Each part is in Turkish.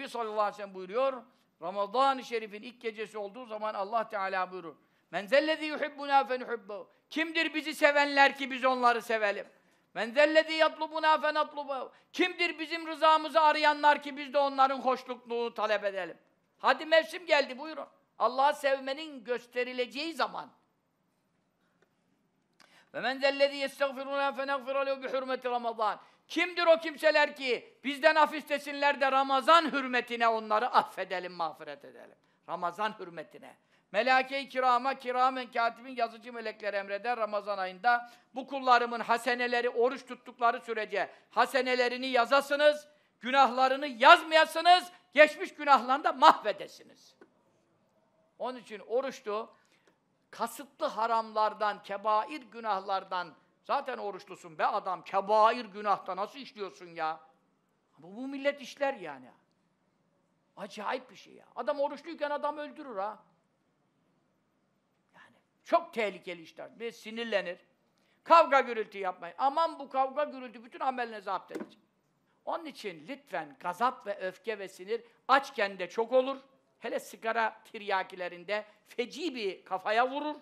Nebi sallallahu aleyhi ve sellem buyuruyor, Ramazan-ı Şerif'in ilk gecesi olduğu zaman Allah Teala buyurur. Men zellezî yuhibbunâ fenuhibbehu. Kimdir bizi sevenler ki biz onları sevelim? Men zellezî yatlubunâ fenatlubehu. Kimdir bizim rızamızı arayanlar ki biz de onların hoşnutluğunu talep edelim? Hadi mevsim geldi, buyurun. Allah'ı sevmenin gösterileceği zaman. Ve men zellezî yestagfirunâ feneğfira lehu bi hürmeti Ramazan. Kimdir o kimseler ki bizden af istesinler de Ramazan hürmetine onları affedelim, mağfiret edelim. Ramazan hürmetine. Melâke-i kirama, kiramen katibin yazıcı melekler emreder Ramazan ayında. Bu kullarımın haseneleri, oruç tuttukları sürece hasenelerini yazasınız, günahlarını yazmayasınız, geçmiş günahlarını da mahvedesiniz. Onun için oruçtu, kasıtlı haramlardan, kebair günahlardan, zaten oruçlusun be adam, kebair günahta nasıl işliyorsun ya? Bu millet işler yani. Acayip bir şey ya. Adam oruçluyken adam öldürür ha. Yani çok tehlikeli işler. Bir sinirlenir. Kavga gürültü yapmayın. Aman bu kavga gürültü bütün ameline zapt edecek. Onun için lütfen gazap ve öfke ve sinir açken de çok olur. Hele sigara tiryakilerinde feci bir kafaya vurur.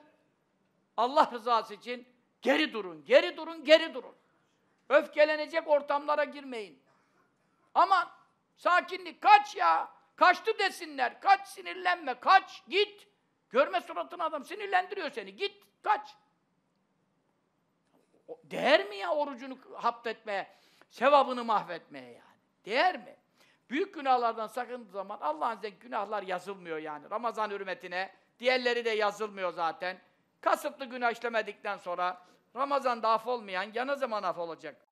Allah rızası için geri durun, geri durun, geri durun. Öfkelenecek ortamlara girmeyin. Aman, sakinlik, kaç ya. Kaçtı desinler, kaç, sinirlenme, kaç, git. Görme suratını adam, sinirlendiriyor seni, git, kaç. Değer mi ya orucunu hapsetmeye, sevabını mahvetmeye yani? Değer mi? Büyük günahlardan sakındığı zaman Allah'ın izniyle günahlar yazılmıyor yani. Ramazan hürmetine, diğerleri de yazılmıyor zaten. Kasıtlı günah işlemedikten sonra Ramazan'da af olmayan yana zaman af olacak.